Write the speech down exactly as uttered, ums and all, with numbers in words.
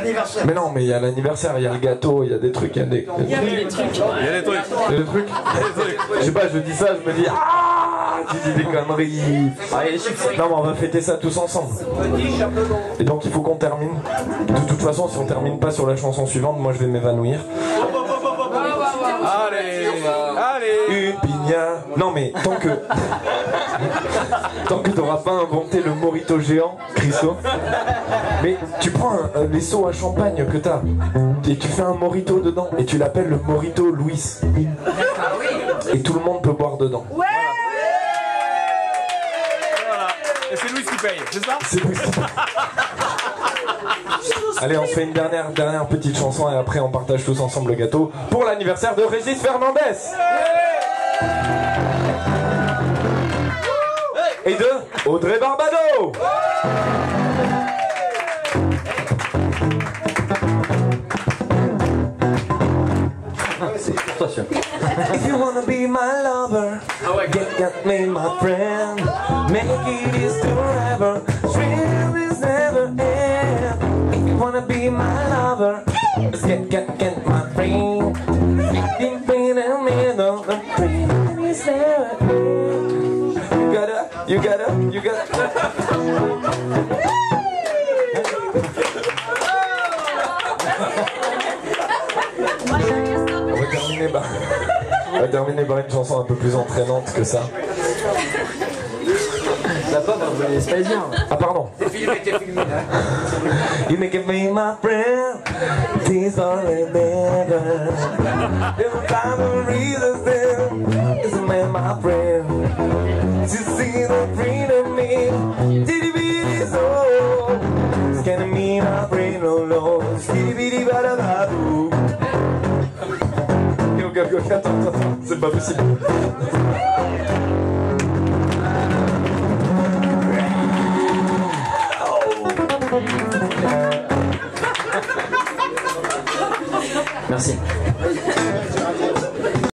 l'anniversaire. Mais non, mais il y a l'anniversaire, il y a le gâteau, il y a des trucs, il y a des trucs. Il y a des trucs. Il y a des trucs. Il y a des trucs. Je sais pas, je dis ça, je me dis ah, tu dis des conneries. Non, mais on va fêter ça tous ensemble. Et donc il faut qu'on termine. De toute façon, si on termine pas sur la chanson suivante, moi je vais m'évanouir. Allez, allez. Une pina. Non mais tant que tant que t'auras pas inventé le mojito géant, Christo. Mais tu prends un, les seaux à champagne que t'as et tu fais un mojito dedans et tu l'appelles le mojito Louis. Et tout le monde peut boire dedans. Ouais. Voilà. Et c'est Louis qui paye, c'est ça? C'est Louis qui paye. Allez, on fait une dernière, dernière petite chanson et après on partage tous ensemble le gâteau pour l'anniversaire de Régis Fernandes. Et de Audrey Barbado. If you wanna be my lover, get, get me my friend, make it is forever, dream is never end. If you wanna be my lover, get, get, get my friend, make me the middle, the dream is never end. You gotta, you gotta, you gotta. Bah, on va terminer par une chanson un peu plus entraînante que ça. La pop, vous voyez, c'est pas bien. Ah, pardon. C'est filmé, c'est filmé. You make me my friend, these are the better. Every time I read a film, it's me my friend. To see the freedom in, diddy bitty soul. It's gonna mean my brain no loss, diddy bitty bada baboo. Attends, attends, attends, c'est pas possible. Merci.